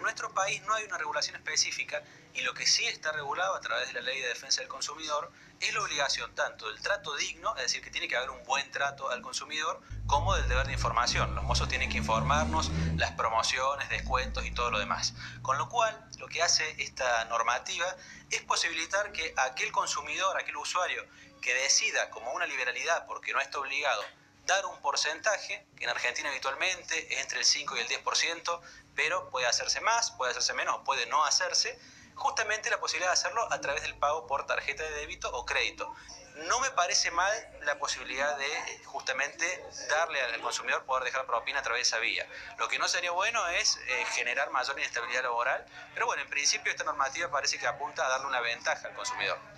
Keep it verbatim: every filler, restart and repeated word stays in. en nuestro país no hay una regulación específica y lo que sí está regulado a través de la Ley de Defensa del Consumidor es la obligación tanto del trato digno, es decir, que tiene que haber un buen trato al consumidor, como del deber de información. Los mozos tienen que informarnos las promociones, descuentos y todo lo demás. Con lo cual, lo que hace esta normativa es posibilitar que aquel consumidor, aquel usuario que decida como una liberalidad, porque no está obligado, dar un porcentaje, que en Argentina habitualmente es entre el cinco y el diez por ciento, pero puede hacerse más, puede hacerse menos, puede no hacerse, justamente la posibilidad de hacerlo a través del pago por tarjeta de débito o crédito. No me parece mal la posibilidad de justamente darle al consumidor poder dejar propina a través de esa vía. Lo que no sería bueno es eh, generar mayor inestabilidad laboral, pero bueno, en principio esta normativa parece que apunta a darle una ventaja al consumidor.